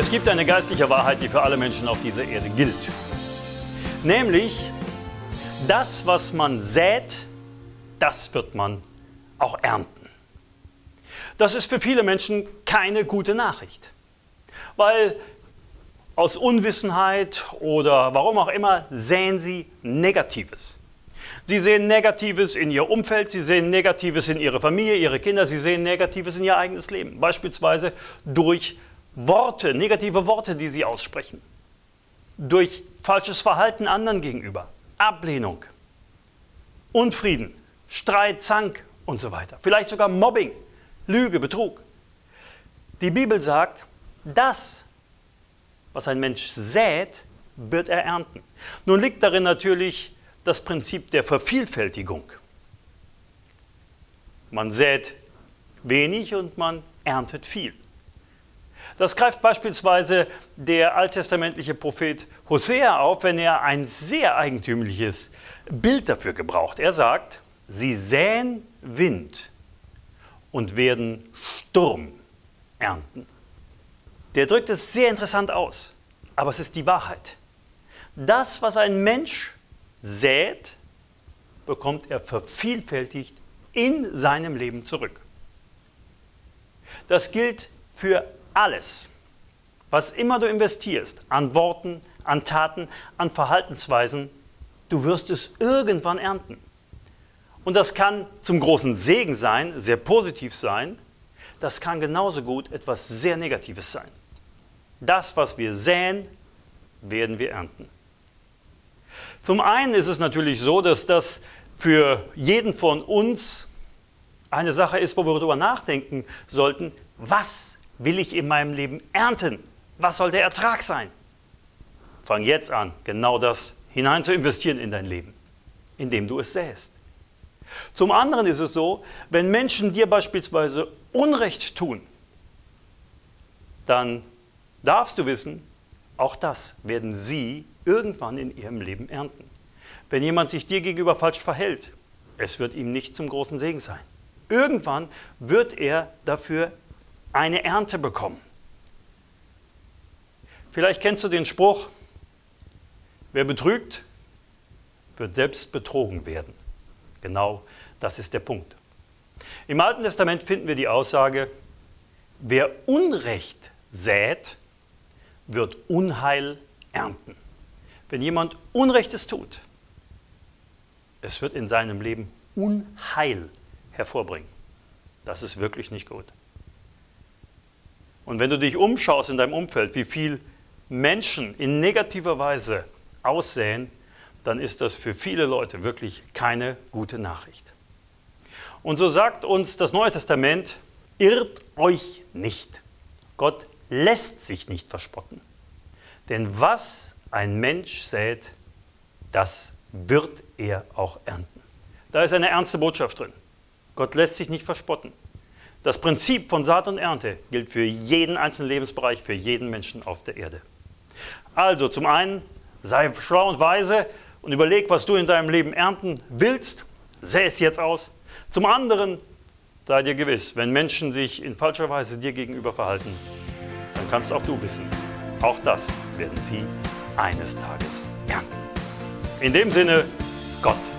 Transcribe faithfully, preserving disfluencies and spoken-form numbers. Es gibt eine geistliche Wahrheit, die für alle Menschen auf dieser Erde gilt. Nämlich, das, was man sät, das wird man auch ernten. Das ist für viele Menschen keine gute Nachricht, weil aus Unwissenheit oder warum auch immer säen sie Negatives. Sie sehen Negatives in ihr Umfeld, sie sehen Negatives in ihre Familie, ihre Kinder, sie sehen Negatives in ihr eigenes Leben. Beispielsweise durch Worte, negative Worte, die sie aussprechen. Durch falsches Verhalten anderen gegenüber, Ablehnung, Unfrieden, Streit, Zank und so weiter. Vielleicht sogar Mobbing, Lüge, Betrug. Die Bibel sagt, das, was ein Mensch sät, wird er ernten. Nun liegt darin natürlich das Prinzip der Vervielfältigung. Man sät wenig und man erntet viel. Das greift beispielsweise der alttestamentliche Prophet Hosea auf, wenn er ein sehr eigentümliches Bild dafür gebraucht. Er sagt, sie säen Wind und werden Sturm ernten. Der drückt es sehr interessant aus, aber es ist die Wahrheit. Das, was ein Mensch sät, bekommt er vervielfältigt in seinem Leben zurück. Das gilt für alles. Was immer du investierst, an Worten, an Taten, an Verhaltensweisen, du wirst es irgendwann ernten. Und das kann zum großen Segen sein, sehr positiv sein, das kann genauso gut etwas sehr Negatives sein. Das, was wir säen, werden wir ernten. Zum einen ist es natürlich so, dass das für jeden von uns eine Sache ist, wo wir darüber nachdenken sollten, was will ich in meinem Leben ernten? Was soll der Ertrag sein? Fang jetzt an, genau das hinein zu investieren in dein Leben, indem du es säst. Zum anderen ist es so, wenn Menschen dir beispielsweise Unrecht tun, dann darfst du wissen, auch das werden sie irgendwann in ihrem Leben ernten. Wenn jemand sich dir gegenüber falsch verhält, es wird ihm nicht zum großen Segen sein. Irgendwann wird er dafür eine Ernte bekommen. Vielleicht kennst du den Spruch, wer betrügt, wird selbst betrogen werden. Genau das ist der Punkt. Im Alten Testament finden wir die Aussage, wer Unrecht sät, wird Unheil ernten. Wenn jemand Unrechtes tut, es wird in seinem Leben Unheil hervorbringen. Das ist wirklich nicht gut. Und wenn du dich umschaust in deinem Umfeld, wie viel Menschen in negativer Weise aussäen, dann ist das für viele Leute wirklich keine gute Nachricht. Und so sagt uns das Neue Testament, irrt euch nicht. Gott lässt sich nicht verspotten. Denn was ein Mensch sät, das wird er auch ernten. Da ist eine ernste Botschaft drin. Gott lässt sich nicht verspotten. Das Prinzip von Saat und Ernte gilt für jeden einzelnen Lebensbereich, für jeden Menschen auf der Erde. Also zum einen, sei schlau und weise und überleg, was du in deinem Leben ernten willst. Säe es jetzt aus. Zum anderen, sei dir gewiss, wenn Menschen sich in falscher Weise dir gegenüber verhalten, dann kannst auch du wissen, auch das werden sie eines Tages ernten. In dem Sinne, Gott.